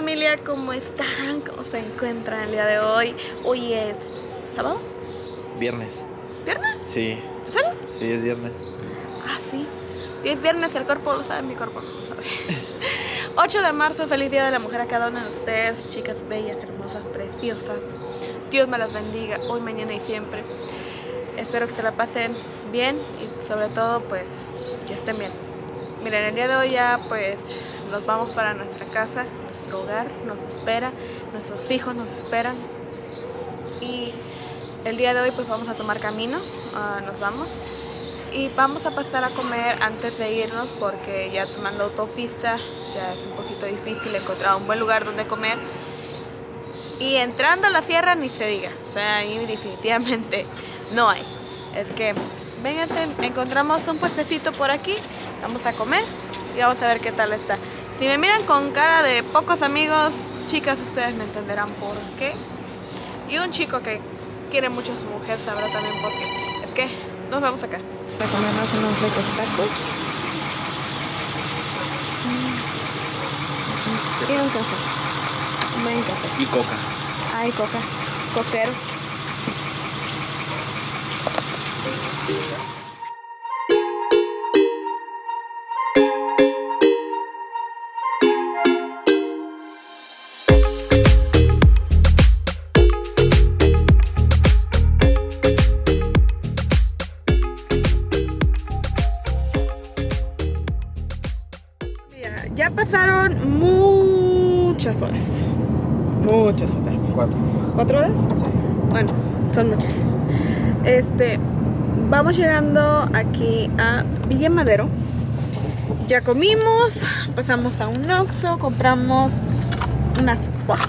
familia, ¿cómo están? ¿Cómo se encuentran el día de hoy? Hoy es... ¿sábado? Viernes. ¿Viernes? Sí. ¿En serio? Sí, es viernes. Ah, sí. Y es viernes, el cuerpo lo sabe, mi cuerpo no lo sabe. 8 de marzo, feliz día de la mujer a cada una de ustedes, chicas bellas, hermosas, preciosas. Dios me las bendiga hoy, mañana y siempre. Espero que se la pasen bien y sobre todo pues que estén bien. Miren, el día de hoy ya pues nos vamos para nuestra casa, nuestro hogar nos espera, nuestros hijos nos esperan. Y el día de hoy pues vamos a tomar camino, nos vamos. Y vamos a pasar a comer antes de irnos porque ya tomando autopista ya es un poquito difícil encontrar un buen lugar donde comer. Y entrando a la sierra ni se diga, o sea, ahí definitivamente no hay. Es que, vénganse, encontramos un puestecito por aquí, vamos a comer y vamos a ver qué tal está. Si me miran con cara de pocos amigos, chicas, ustedes me entenderán por qué. Y un chico que quiere mucho a su mujer sabrá también por qué. Es que nos vamos acá. Para comernos unos ricos tacos. Y un café. Un buen café. Y coca. Ay, coca. Coquero. Ya pasaron muchas horas. Muchas horas. 4. ¿4 horas? Sí. Bueno, son muchas. Vamos llegando aquí a Villa Madero. Ya comimos, pasamos a un OXXO, compramos unas pos,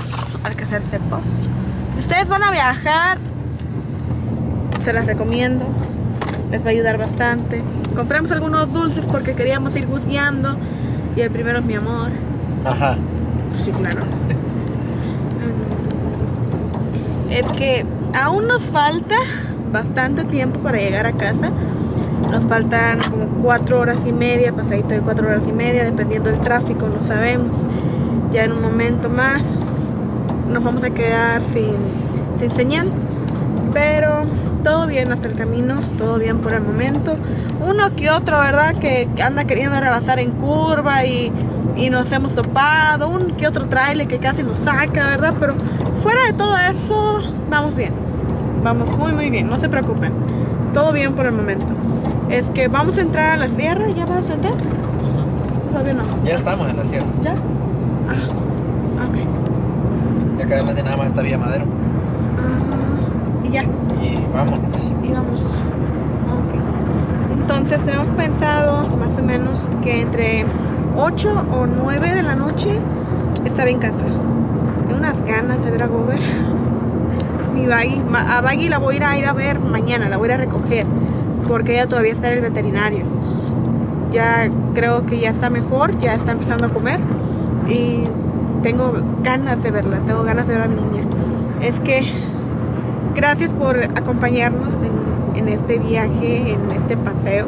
al que hacerse pos. Si ustedes van a viajar, se las recomiendo. Les va a ayudar bastante. Compramos algunos dulces porque queríamos ir guiando. Y el primero es mi amor. Ajá. Sí, claro. Es que aún nos falta bastante tiempo para llegar a casa. Nos faltan como 4 horas y media, pasadito de 4 horas y media, dependiendo del tráfico, no sabemos. Ya en un momento más nos vamos a quedar sin señal, pero todo bien hasta el camino, todo bien por el momento. Uno que otro, ¿verdad?, que anda queriendo rebasar en curva y nos hemos topado. Un que otro trailer que casi nos saca, ¿verdad? Pero fuera de todo eso, vamos bien. Vamos muy bien, no se preocupen. Todo bien por el momento. Es que vamos a entrar a la sierra. ¿Ya vas a entrar? Todavía no. Ya estamos en la sierra. ¿Ya? Ah, ok. Ya que además de nada más está Villa Madero. Y ya. Y vámonos. Ok. Entonces tenemos pensado más o menos que entre 8 o 9 de la noche estar en casa. Tengo unas ganas de ver a Gober. Mi Baggy, a Baggy la voy a ir a ver mañana, la voy a ir a recoger porque ella todavía está en el veterinario. Ya creo que ya está mejor, ya está empezando a comer y tengo ganas de verla, tengo ganas de ver a mi niña. Es que gracias por acompañarnos en este viaje, en este paseo.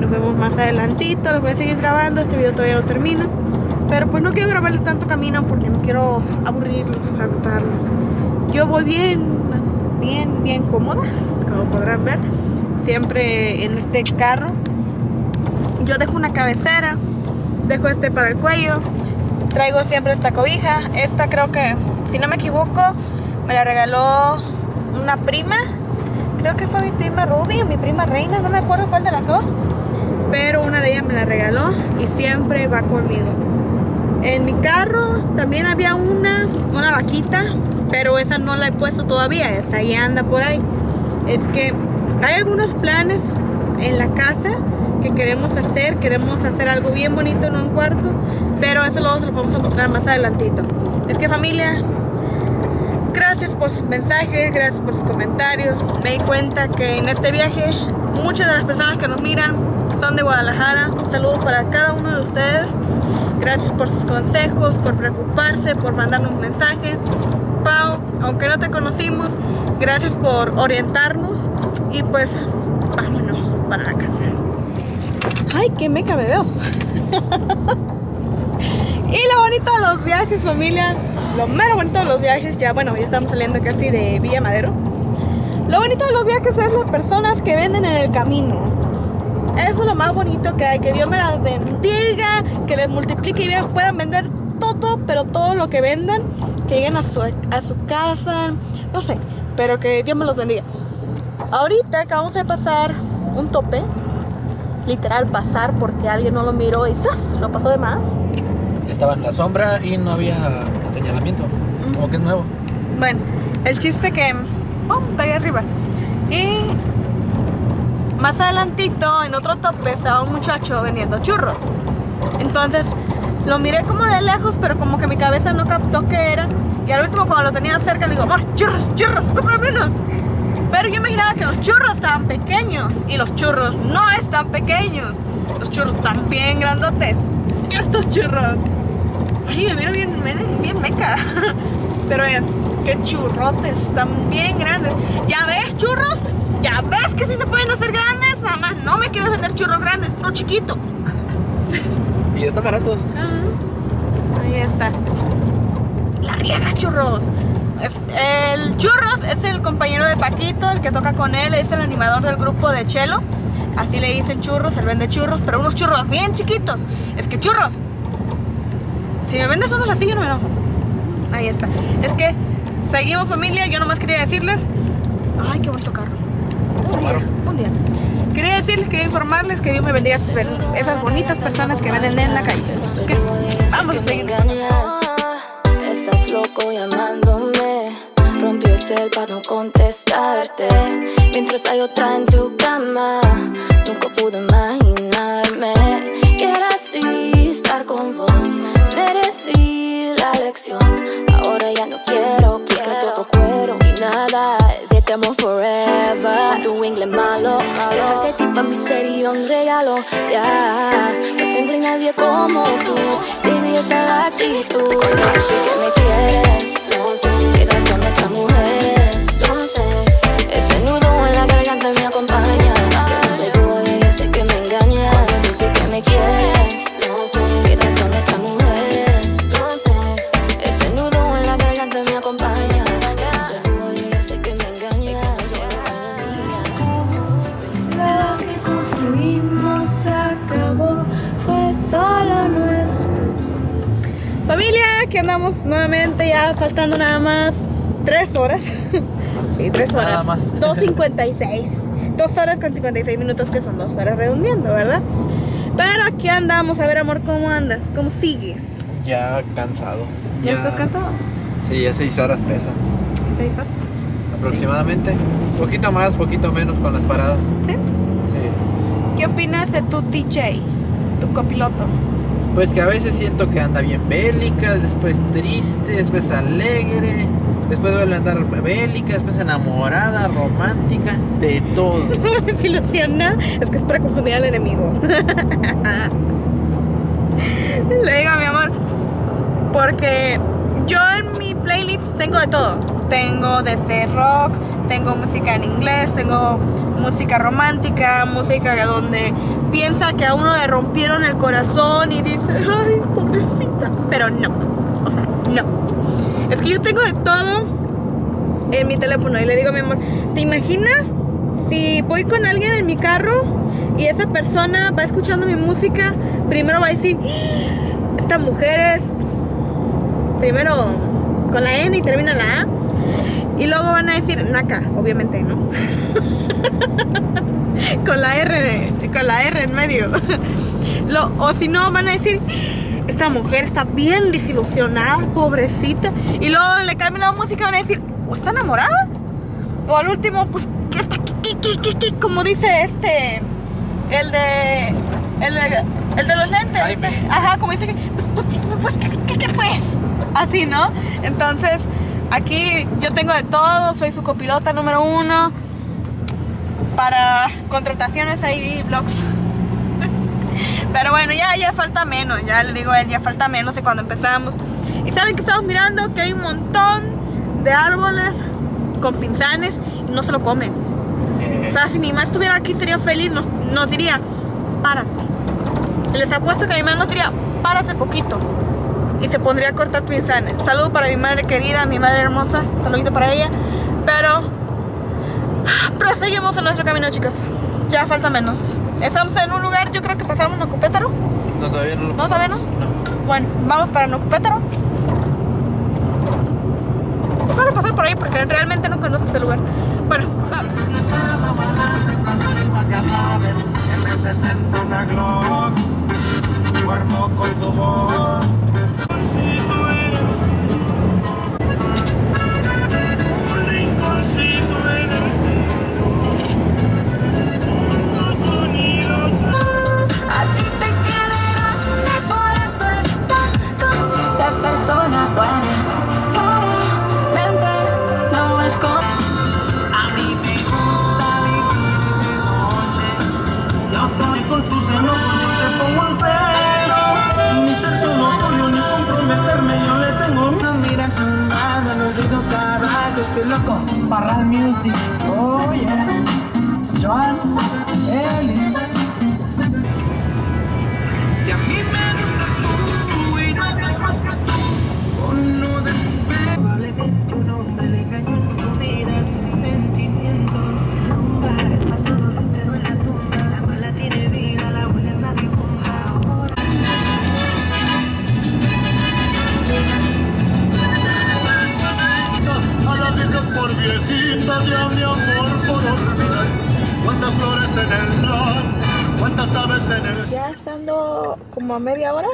Nos vemos más adelantito, les voy a seguir grabando, este video todavía no termina. Pero pues no quiero grabarles tanto camino porque no quiero aburrirlos, agotarlos. Yo voy bien cómoda, como podrán ver. Siempre en este carro. Yo dejo una cabecera, dejo para el cuello. Traigo siempre esta cobija. Esta creo que, si no me equivoco, me la regaló una prima. Creo que fue mi prima Ruby o mi prima Reina, no me acuerdo cuál de las dos, pero una de ellas me la regaló y siempre va conmigo. En mi carro también había una vaquita, pero esa no la he puesto todavía, esa ya anda por ahí. Es que hay algunos planes en la casa que queremos hacer algo bien bonito en un cuarto, pero eso luego se lo vamos a mostrar más adelantito. Es que familia, gracias por sus mensajes, gracias por sus comentarios. Me di cuenta que en este viaje muchas de las personas que nos miran son de Guadalajara. Un saludo para cada uno de ustedes. Gracias por sus consejos, por preocuparse, por mandarnos un mensaje. Pau, aunque no te conocimos, gracias por orientarnos. Y pues, vámonos para la casa. ¡Ay, qué meca me veo! Y lo bonito de los viajes, familia, lo mero bonito de los viajes, ya estamos saliendo casi de Villa Madero. Lo bonito de los viajes es las personas que venden en el camino. Eso es lo más bonito que hay, que Dios me las bendiga, que les multiplique y puedan vender todo, pero todo lo que vendan, que lleguen a su casa, no sé, pero que Dios me los bendiga. Ahorita acabamos de pasar un tope, literal pasar porque alguien no lo miró y ¡zas! Lo pasó de más. Estaba en la sombra y no había señalamiento, como que es nuevo. Bueno, el chiste que ¡pum! Pegué arriba. Y más adelantito, en otro tope, estaba un muchacho vendiendo churros. Entonces, lo miré como de lejos, pero como que mi cabeza no captó qué era. Y al último, cuando lo tenía cerca, le digo, ¡oh, churros, churros, cómprame unos! Pero yo imaginaba que los churros estaban pequeños. Y los churros no están pequeños. Los churros están bien grandotes. ¡Y estos churros! ¡Ay, me miro bien meca! Pero vean, qué churrotes, están bien grandes. ¿Ya ves, churros? Ya ves que sí se pueden hacer grandes, nada más no me quiero vender churros grandes, puro chiquito. Y están baratos. Ahí está. La riega churros. El churros es el compañero de Paquito, el que toca con él, es el animador del grupo de Chelo. Así le dicen churros, él vende churros, pero unos churros bien chiquitos. Es que churros. Si me vendes unos así, yo no me enojo. Ahí está. Es que seguimos, familia, yo nomás quería decirles. Ay, qué bonito carro. Un día. Quería decirles, quería informarles que Dios me bendiga a esas bonitas personas que venden en la calle. ¿Qué? Vamos a seguir. Estás loco llamándome. Rompió el cel para no contestarte. Mientras hay otra en tu cama. Nunca pude imaginarme que era así estar con vos. Merecí la lección. Ahora ya no quiero. Busca todo cuero y nada. Te amo forever. Tu inglés malo, regálate ti pa' mi sería un regalo. Ya, no tendré nadie como tú. Baby, esa es la actitud. No sé que me quieres, no sé. Llegar con nuestras mujeres, no sé. Ese nudo en la garganta me acompaña. Yo no soy boy, yo sé que me engañas. No sé que me quieres, no sé. Llegar con nuestras mujeres, no sé. Ese nudo en la garganta me acompaña. Familia, que andamos nuevamente ya faltando nada más 3 horas. Sí, 3 horas. Nada más. 2:56. 2 horas con 56 minutos, que son 2 horas redondeando, ¿verdad? Pero aquí andamos. A ver, amor, ¿cómo andas? ¿Cómo sigues? Ya cansado. ¿Ya estás cansado? Sí, ya 6 horas pesan. 6 horas. Aproximadamente. Sí. Poquito más, poquito menos con las paradas. ¿Sí? Sí. ¿Qué opinas de tu TJ, tu copiloto? Pues que a veces siento que anda bien bélica, después triste, después alegre, después vuelve a andar bélica, después enamorada, romántica, de todo. No me desilusiona, es que es para confundir al enemigo. Le digo a mi amor, porque yo en mi playlist tengo de todo. Tengo desde rock, tengo música en inglés, tengo música romántica, música donde piensa que a uno le rompieron el corazón y dice, ay, pobrecita. Pero no, o sea, no. Es que yo tengo de todo en mi teléfono y le digo a mi amor, ¿te imaginas si voy con alguien en mi carro y esa persona va escuchando mi música? Primero va a decir, esta mujer es, primero con la N y termina la A. Y luego van a decir, naca, obviamente, ¿no? con la R en medio. O si no, van a decir, esta mujer está bien desilusionada, pobrecita. Y luego le cambian la música, van a decir, ¿o está enamorada? O al último, pues, ¿qué? Como dice el de los lentes. Ajá, como dice, pues, ¿qué? Así, ¿no? Entonces, aquí yo tengo de todo, soy su copilota número 1. Para contrataciones ahí, blogs. Pero bueno, ya falta menos. Ya le digo a él, ya falta menos de cuando empezamos. Y saben que estamos mirando que hay un montón de árboles con pinzanes y no se lo comen. O sea, si mi mamá estuviera aquí sería feliz, nos diría, párate. Les apuesto que mi mamá nos diría, párate poquito. y se pondría a cortar pinzanes. Saludo para mi madre querida, mi madre hermosa, saludito para ella. Pero seguimos en nuestro camino, chicos. Ya falta menos. Estamos en un lugar, yo creo que pasamos Nocupétaro. No, todavía no lo pasamos. ¿No, todavía no? No. Bueno, vamos para Nocupétaro. Solo pasar por ahí porque realmente no conozco ese lugar. Bueno, vamos. Ya saben que me se senta una glock, duermo con tu amor. Estoy loco, barra de music, oh yeah, Joan, Eli. Y a mí me gustas tú, y no hay más que tú, uno de tus besos. Probablemente un hombre le engañó en su vida sin sentimientos. Rumba, el pasado lo enterró en la tumba, la mala tiene vida, la buena es la difunta ahora. Por viejitas y a mi amor por olvidar. Cuántas flores en el mar, cuántas aves en el... Ya estando como a media hora,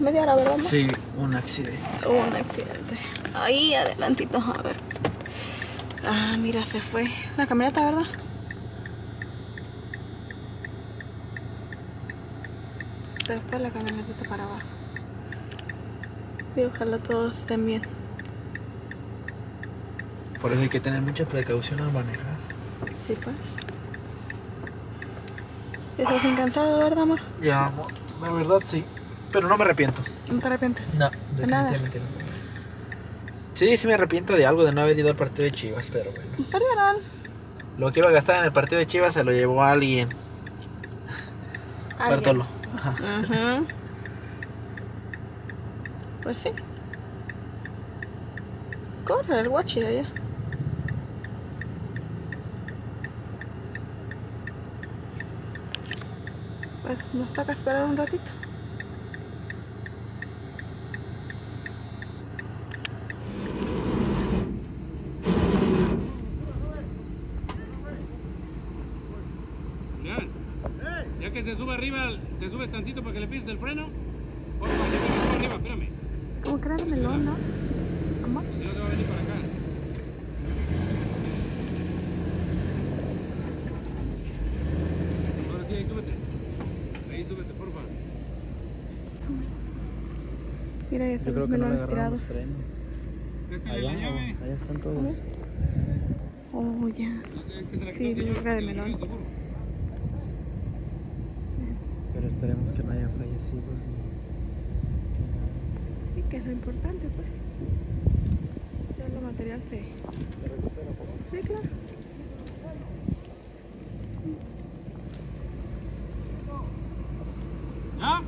¿verdad? Sí, un accidente. Hubo un accidente. Ahí adelantito, a ver. Ah, mira, se fue la camioneta, ¿verdad? Se fue la camioneta para abajo. Y ojalá todos estén bien. Por eso hay que tener mucha precaución al manejar. Sí, pues. ¿Estás bien cansado, verdad, amor? Ya, amor. La verdad, sí. Pero no me arrepiento. ¿No te arrepientes? No, definitivamente no. Sí, sí me arrepiento de algo, de no haber ido al partido de Chivas, pero bueno. Perdieron. Lo que iba a gastar en el partido de Chivas se lo llevó a alguien. Bartolo. Ajá. Uh-huh. Pues sí. Corre el guachi de allá. Pues nos toca esperar un ratito. Julián, ya que se suba arriba, te subes tantito para que le pises el freno. Opa, ya que se suba arriba, espérame. Como que era de melón, ¿no? Amor. Yo te voy a venir para acá. Ahora sí, ahí súbete. Ahí súbete, porfa. Mira, ya están los melones tirados. Allá están todos. Oh, ya. Sí, carga de melón. Pero esperemos que no haya fallecidos. Y que es lo importante, pues. Ya lo material se recupera por ahora. Sí, claro. ¿Ah?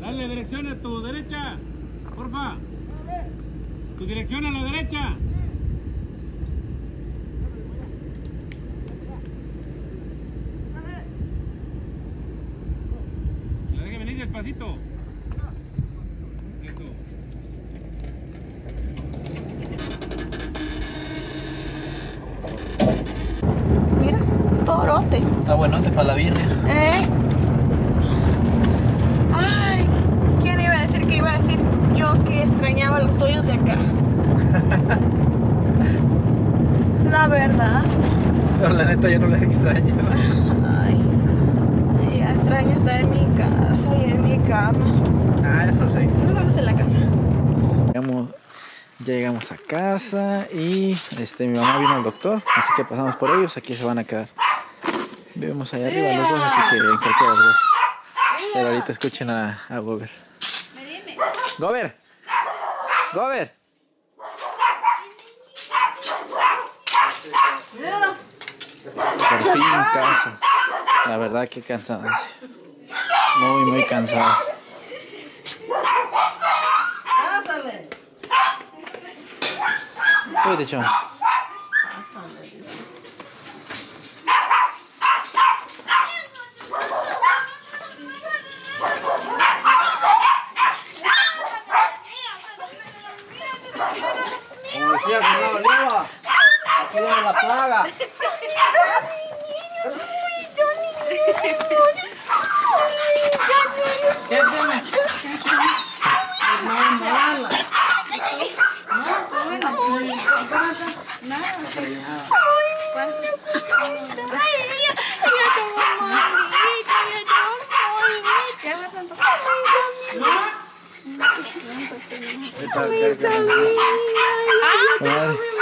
Dale dirección a tu derecha, porfa. Tu dirección a la derecha. Despacito. Eso. Mira, torote. Está buenote para la birria. Ay, ¿quién iba a decir que iba a decir yo que extrañaba los hoyos de acá? La verdad. Pero la neta yo no les extraño. Ay. Extraño estar en mi casa y en mi cama. Ah, eso sí. Nos vamos en la casa. Ya llegamos a casa y mi mamá vino al doctor, así que pasamos por ellos. Aquí se van a quedar. Vivimos allá arriba los dos, así que en cualquiera de los dos. Pero ahorita escuchen a Gober. ¡Gober! ¡Gober! Por fin casa. La verdad que cansancio. Muy, muy cansado. Súbete, chon.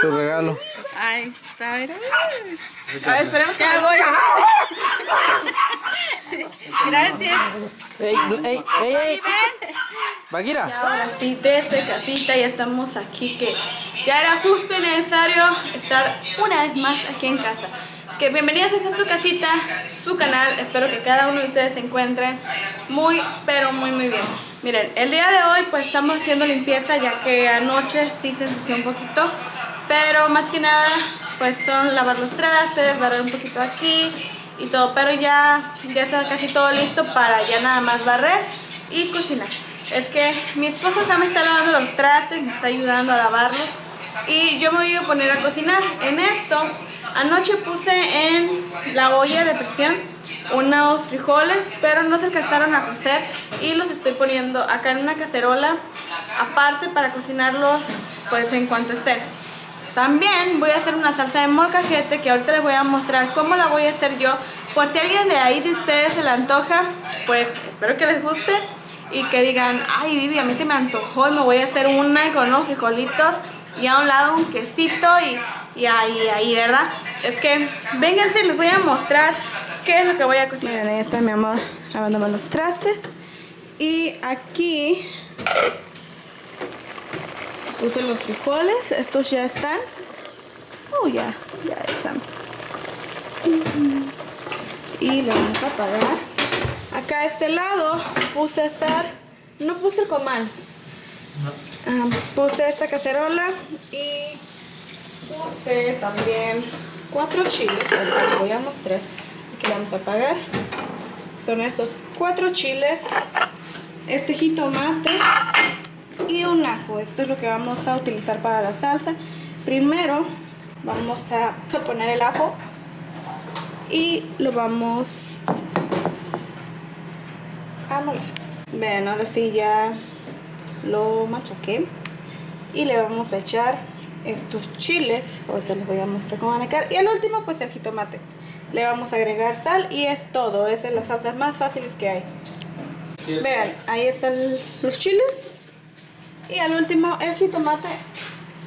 Su regalo. Ahí está, mira. A ver, esperemos que ya voy. Gracias. Ey. Bagheera. Ahora sí, desde casita ya estamos aquí, que ya era justo y necesario estar una vez más aquí en casa. Así que bienvenidos a su casita, su canal. Espero que cada uno de ustedes se encuentren muy, pero muy, muy bien. Miren, el día de hoy pues estamos haciendo limpieza, ya que anoche sí se ensució un poquito. Pero más que nada, pues son lavar los trastes, barrer un poquito aquí y todo. Pero ya está casi todo listo para ya nada más barrer y cocinar. Es que mi esposo también está lavando los trastes, me está ayudando a lavarlos. Y yo me voy a poner a cocinar. En esto, anoche puse en la olla de presión unos frijoles, pero no se alcanzaron a cocer. Y los estoy poniendo acá en una cacerola, aparte para cocinarlos pues en cuanto estén. También voy a hacer una salsa de molcajete que ahorita les voy a mostrar cómo la voy a hacer yo. Por si alguien de ahí de ustedes se la antoja, pues espero que les guste y que digan, ay Vivi, a mí se me antojó y me voy a hacer una con unos frijolitos y a un lado un quesito y ahí, ¿verdad? Es que vénganse, les voy a mostrar qué es lo que voy a cocinar. Miren, ahí está mi amor lavándome los trastes. Y aquí puse los frijoles, estos ya están. Oh, ya están. Y lo vamos a apagar. Acá a este lado puse a estar, no puse el comal. No. Puse esta cacerola y puse también 4 chiles. Ahorita les voy a mostrar. Aquí lo vamos a apagar. Son estos 4 chiles. Este jitomate y un ajo. Esto es lo que vamos a utilizar para la salsa. Primero vamos a poner el ajo y lo vamos a moler. Bien, ahora sí ya lo machaqué y le vamos a echar estos chiles. Ahorita les voy a mostrar cómo van a quedar. Y al último pues el jitomate. Le vamos a agregar sal y es todo. Esa es la salsa más fácil que hay. Vean, ahí están los chiles. Y al último el jitomate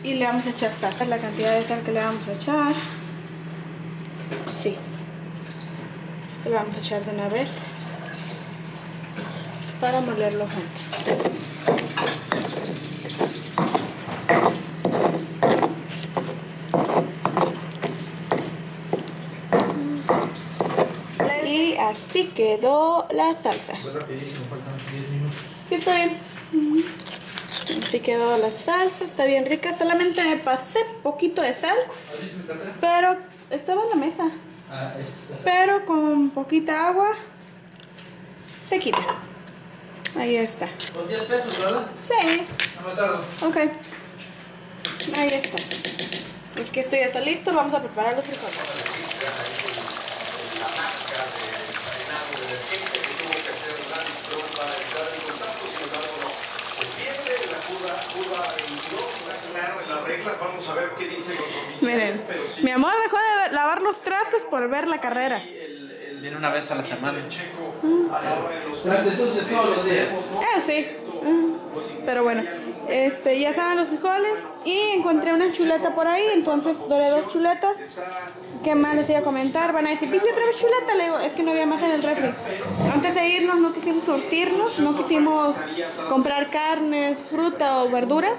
y le vamos a echar sal. Esta es la cantidad de sal que le vamos a echar. Así. Se lo vamos a echar de una vez para molerlo juntos. Y así quedó la salsa. Fue rapidísimo, faltan 10 minutos. Sí, está bien. Así quedó la salsa, está bien rica. Solamente me pasé poquito de sal, pero estaba en la mesa. Pero con poquita agua se quita. Ahí está. ¿Por 10 pesos, verdad? Sí. No me tardo. Ok. Ahí está. Es que esto ya está listo, vamos a preparar los frijoles. Miren, mi amor dejó de lavar los trastes por ver la carrera. Viene una vez a la semana. Trastes sucios todos los días. Sí. Pero bueno, ya estaban los frijoles y encontré una chuleta por ahí, entonces doré 2 chuletas. ¿Qué más les iba a comentar? Van a decir, Vivi, otra vez chuleta. Le digo, es que no había más en el refri. Antes de irnos no quisimos surtirnos, no quisimos comprar carnes, fruta o verdura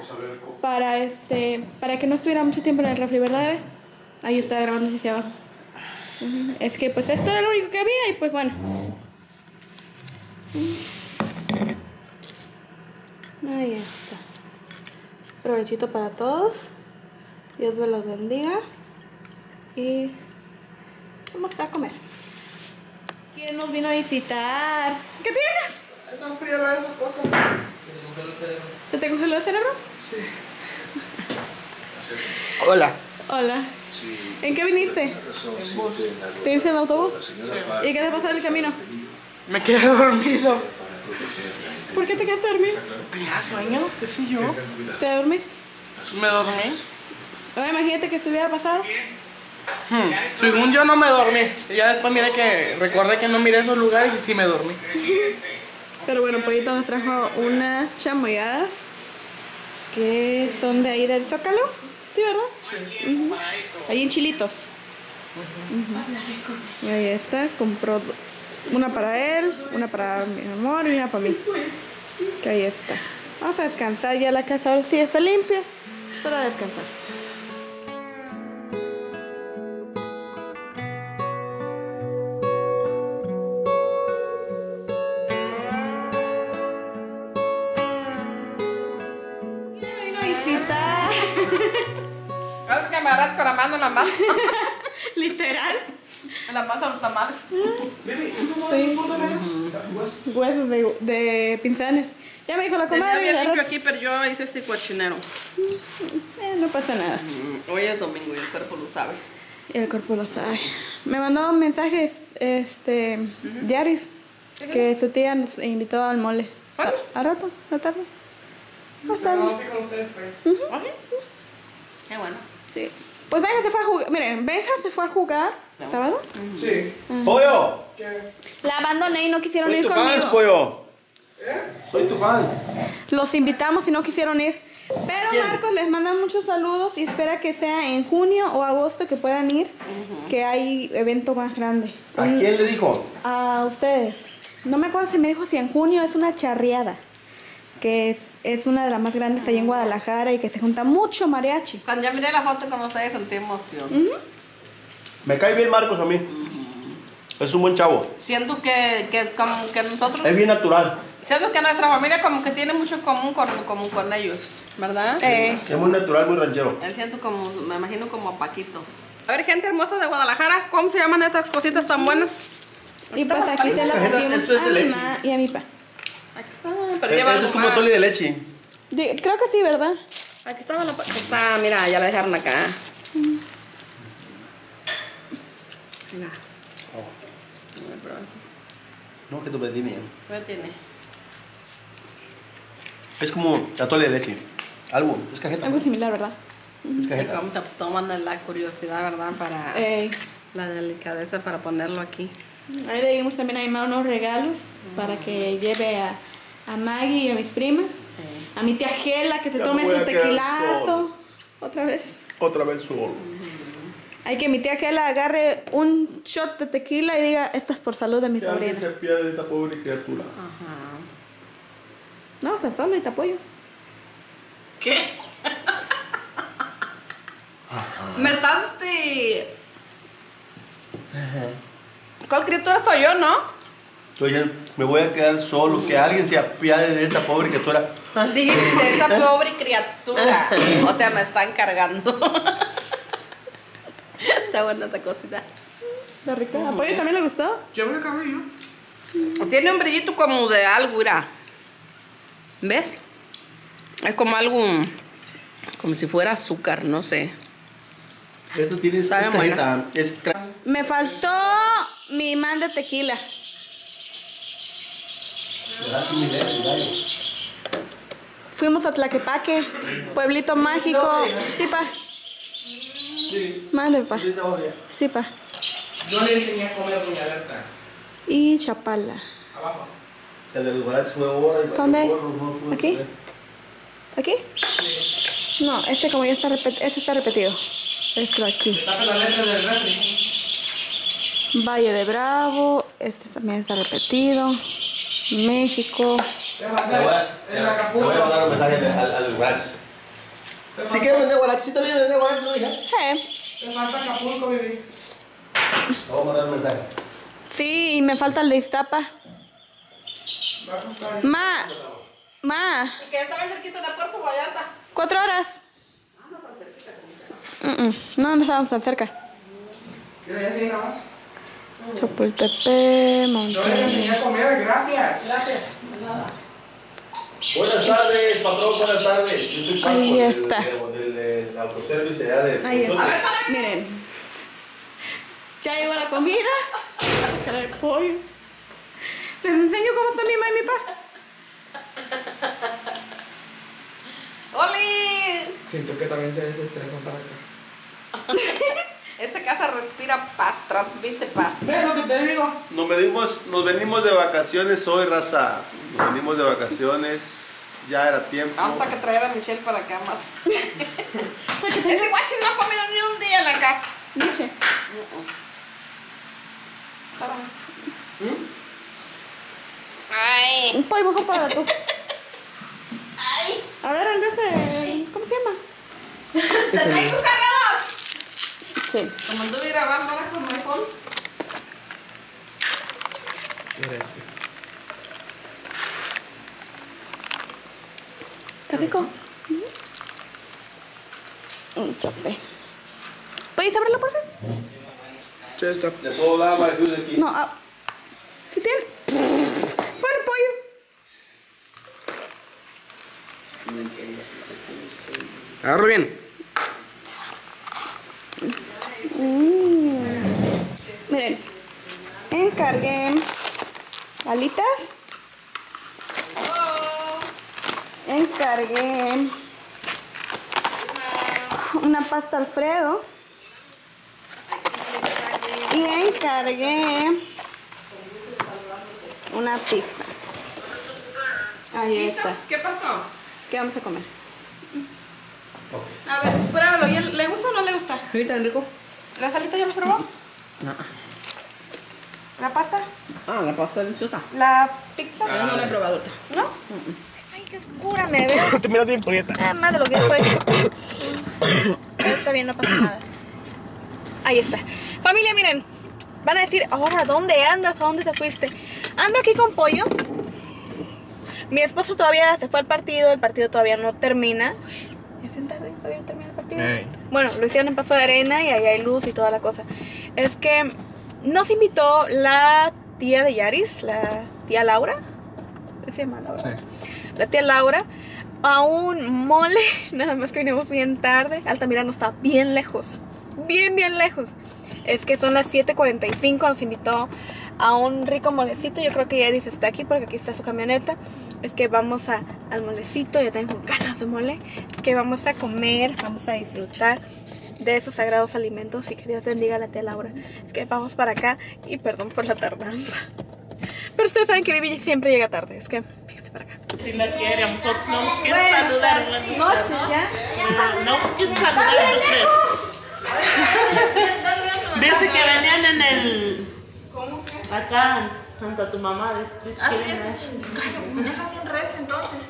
para que no estuviera mucho tiempo en el refri, ¿verdad, bebé? Ahí está grabando hacia abajo. Es que pues esto era lo único que había y pues bueno. Ahí está. Provechito para todos. Dios me los bendiga. Y vamos a comer. ¿Quién nos vino a visitar? ¿Qué tienes? Está fría esa cosa. ¿Se te congeló el cerebro? Sí. Hola. Hola. Sí. ¿En qué viniste? En bus. ¿Te viniste en autobús? Sí. ¿Y qué te pasó en el camino? Me quedé dormido. ¿Por qué te quedaste dormido? Tenía sueño, qué sé yo. ¿Te dormiste? Me dormí. Ahora imagínate que se hubiera pasado. Según yo no me dormí. Ya después mire que recordé que no miré esos lugares y sí me dormí. Pero bueno, Pollito nos trajo unas chamoyadas que son de ahí del Zócalo. Sí, ¿verdad? Sí. Ahí en Chilitos. Y ahí está, compró una para él, una para mi amor y una para mí. Que ahí está. Vamos a descansar ya, la casa ahora sí está limpia. Solo a descansar. Con la mano en la masa. Literal. En la masa los tamales. Sí. Huesos de pinzanes. Ya me dijo la comadre. Tenía bien limpio aquí, pero yo hice este cochinero. No pasa nada. Hoy es domingo y el cuerpo lo sabe. Me mandó mensajes Yaris, que su tía nos invitó al mole. ¿A rato? ¿La tarde? Más tarde. Qué bueno. Sí. Pues Benja se fue a jugar. Miren, Benja se fue a jugar sábado. Sí. ¡Pollo! La abandoné y no quisieron ir conmigo. Soy tu fans, Pollo. ¿Eh? Soy tu fans. Los invitamos y no quisieron ir. Pero ¿quién? Marcos les manda muchos saludos y espera que sea en junio o agosto que puedan ir, que hay evento más grande. ¿A quién le dijo? A ustedes. No me acuerdo si me dijo si en junio es una charreada. Que es una de las más grandes ahí en Guadalajara y que se junta mucho mariachi. Cuando yo miré la foto como ustedes sentí emoción. Me cae bien Marcos a mí. Es un buen chavo. Siento que como que nosotros... Es bien natural. Siento que nuestra familia como que tiene mucho en común con ellos, ¿verdad? Es muy natural, muy ranchero. Él siento como, me imagino como a Paquito. A ver, gente hermosa de Guadalajara, ¿cómo se llaman estas cositas tan buenas? Y pues aquí se las pusimos a mi mamá y a mi papá. Aquí está, pero lleva algo más. Es como tole de leche. Creo que sí, ¿verdad? Aquí estaba la está, mira, ya la dejaron acá. Mira. Voy a probar. No, que tu tiene. ¿Qué tiene? Es como la tole de leche. Algo, es cajeta. Algo similar, ¿verdad? Es cajeta. Y cómo se toman la curiosidad, ¿verdad? Para la delicadeza, para ponerlo aquí. Ahí le dimos también a mi mamá unos regalos para que lleve a Maggie y a mis primas. A mi tía Gela que se tome su tequilazo. Otra vez. Otra vez solo. Hay que mi tía Gela agarre un shot de tequila y diga, esta es por salud de mi sobrina. Que se pierde de esta pobre criatura. No, o sea, solo y te apoyo. ¿Qué? Me estás de... ¿Cuál criatura soy yo, no? Oye, me voy a quedar solo. Que alguien se apiade de esa pobre criatura. Dijiste de esa pobre criatura. O sea, me están cargando. Está buena esta cosita. La rica. ¿A Pollo también le gustó? Yo me la acabé yo. Tiene un brillito como de algo, mira. ¿Ves? Es como algo... Como si fuera azúcar, no sé. Esto tiene esa cajeta. Me faltó... Mi imán de tequila. Fuimos a Tlaquepaque, pueblito mágico. Sí, pa. Sí. Mándeme, pa. Sí, pa. Yo le enseñé a comer Puerto Vallarta. Y Chapala. Abajo. ¿Dónde? ¿Aquí? ¿Aquí? No, este como ya está, este está repetido. Esto aquí. Está la letra del refri. Valle de Bravo, este también está repetido. México. Te voy a mandar un mensaje al Guarachi. Si quieres vender Guarachi, también vender Guarachi, ¿no, hija? Sí. Te falta Acapulco, baby. Le voy a mandar un mensaje. Sí, y me falta el de Iztapa. Ma. ¿Y que estaba cerquita de Puerto Vallarta? 4 horas. Ah, no tan cerquita. No estábamos tan cerca. ¿Quiero ya seguir nada más? Chapultepec, Monterrey. Yo les enseñé a comer, gracias. Gracias, de nada. Buenas tardes, patrón, buenas tardes. Yo soy Paco. Ahí está. Del autoservice allá de... Ahí está. A ver, miren. Ya llegó la comida. El pollo. Les enseño cómo está mi mamá y mi papá. ¡Olis! Siento que también se desestresan para acá. Esta casa respira paz, transmite paz. ¿Ves lo que te digo? Nos venimos de vacaciones hoy, raza. Nos venimos de vacaciones. Ya era tiempo. Vamos a que traer a Michelle para acá más. Ese guachi no ha comido ni un día en la casa. Miche. Para. Ay. Un pollo mejor para tú. Ay. A ver, el de ese. ¿Cómo se llama? ¿Te traigo un cargador? Sí. Como anduve grabando ahora con mi phone. Mira este. ¿Está rico? Un frappé. ¿Puedes abrirlo, por favor? Sí, está. ¿Le puedo dar más luz aquí? No, si tiene. Pon el pollo. Agarro bien. Miren, encargué alitas. Encargué una pasta Alfredo. Y encargué una pizza. Ahí está. ¿Qué pasó? ¿Qué vamos a comer? A ver, pruébalo. ¿Le gusta o no le gusta? Sí, tan rico. ¿Las alitas ya las probó? No. ¿La pasta? Ah, la pasta deliciosa. ¿La pizza? Ah, no la he probado. ¿No? Ay, qué oscura me veo. Te miras bien prieta. Ah, más de lo que fue. Está bien, no pasa nada. Ahí está. Familia, miren. Van a decir, ahora, ¿dónde andas? ¿A dónde te fuiste? Ando aquí con pollo. Mi esposo todavía se fue al partido. El partido todavía no termina. ¿Ya es tarde? ¿Todavía no termina el partido? Hey. Bueno, lo hicieron en Paso de Arena y ahí hay luz y toda la cosa. Es que nos invitó la tía de Yaris, la tía Laura. ¿Qué se llama Laura? Sí. La tía Laura. A un mole. Nada más que vinimos bien tarde. Altamira no está bien lejos. Bien, bien lejos. Es que son las 7:45. Nos invitó a un rico molecito. Yo creo que Yaris está aquí porque aquí está su camioneta. Es que vamos al molecito. Ya tengo ganas de mole. Es que vamos a comer, vamos a disfrutar de esos sagrados alimentos. Y que Dios bendiga a la tía Laura. Es que vamos para acá. Y perdón por la tardanza, pero ustedes saben que Vivi siempre llega tarde. Es que, fíjate para acá. Si la quiere, a nosotros no nos quieren saludar. Buenas noches, ¿ya? No nos quieren saludar. Dice que venían en el... ¿Cómo que? Acá, junto tu mamá. Ah, sí, me dejas sin res, entonces.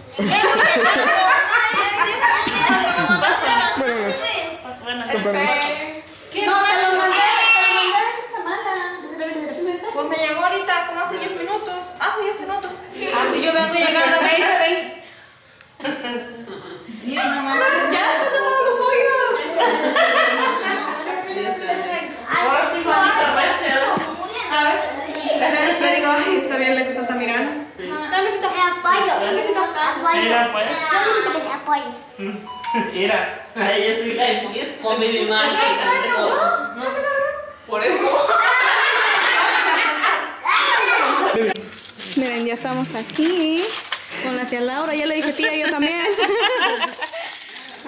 ¿Qué? No, te lo mandé. Pues me llegó ahorita, como hace 10 minutos. Hace 10 minutos. Y yo vengo llegando a 20. Ya se te van los oídos. Ahora sí, le digo, ay, está bien, le puse Altamirano. Dame cita. Era pollo. Era. Ahí es con mi madre. Por eso. Miren, ya estamos aquí con la tía Laura. Ya le dije tía, yo también.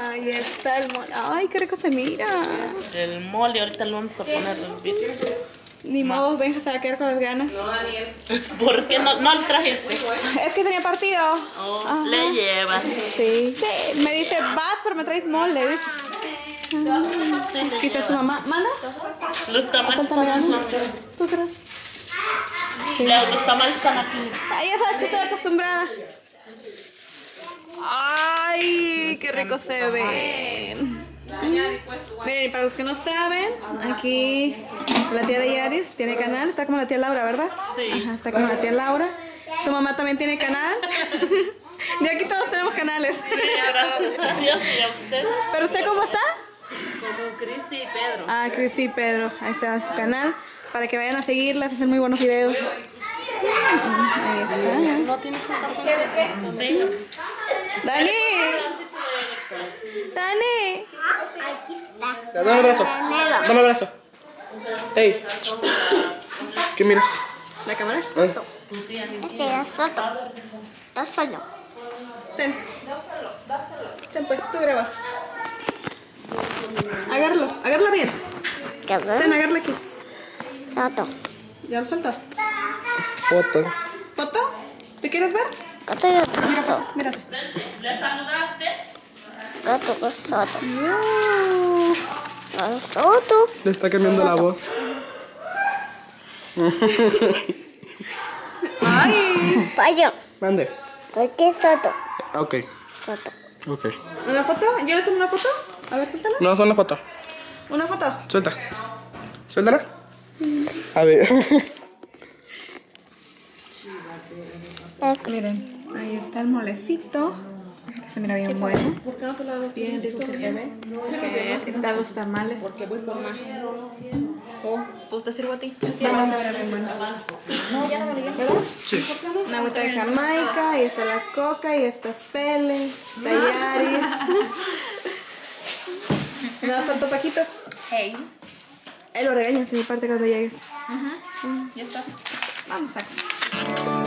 Ahí está el mole. Ay, qué rico se mira. El mole, ahorita lo vamos a poner los vídeos. Ni modo, venga, se va a quedar con las ganas. No, Daniel. ¿Por qué no lo trajiste? Es que tenía partido. Oh, le llevas. Sí. Me dice, vas, pero me traes mole. ¿Qué está su mamá? ¿Manda? Los tamales están aquí. ¿Tú crees? Sí. Los tamales están aquí. Ya sabes que estoy acostumbrada. ¡Ay, qué rico se ven! Miren, para los que no saben, aquí La tía de Yaris tiene canal, está como la tía Laura, ¿verdad? Sí. Ajá, está como la tía Laura. Su mamá también tiene canal. De aquí todos tenemos canales. Sí, ahora usted. ¿Pero usted cómo está? Como Cristi y Pedro. Ah, Cristi y Pedro. Ahí está su canal. Para que vayan a seguirlas, hacen muy buenos videos. Ahí está. ¿No tienes un cartón? Sí. ¡Dani! ¡Dani! Aquí está. Dame un abrazo. Dame un abrazo. ¡Ey! ¿Qué miras? ¿La cámara? Este es Soto. Está solo. Ten. Ten pues, tú grabas. Agárralo, agárralo bien. Ten, agárralo aquí. Soto. ¿Ya lo suelto? Foto. ¿Foto? ¿Te quieres ver? Gato y Soto. Mírate. ¿Le saludaste? Gato con Soto. Gato Soto. Le está cambiando la voz. ¡Ay! Payo. Mande. ¿Por qué Soto? Ok. Soto. Ok. ¿Una foto? ¿Yo le tomo una foto? A ver, suéltala. No, son una foto. ¿Una foto? Suelta. ¿Suéltala? A ver. Miren, ahí está el molecito. Que se mira bien bueno. ¿Por qué no te lo hago? Bien rico que se ve. Están los tamales. Porque voy por más. Pues te sirvo a ti. No, ya no me digas, ¿verdad? Sí. Una agüita de Jamaica, y está la coca, y está Cele, está Yaris. ¿No faltó Paquito? Hey. Él lo regaña, si mi parte cuando llegues. Ajá. Ya estás. Vamos acá.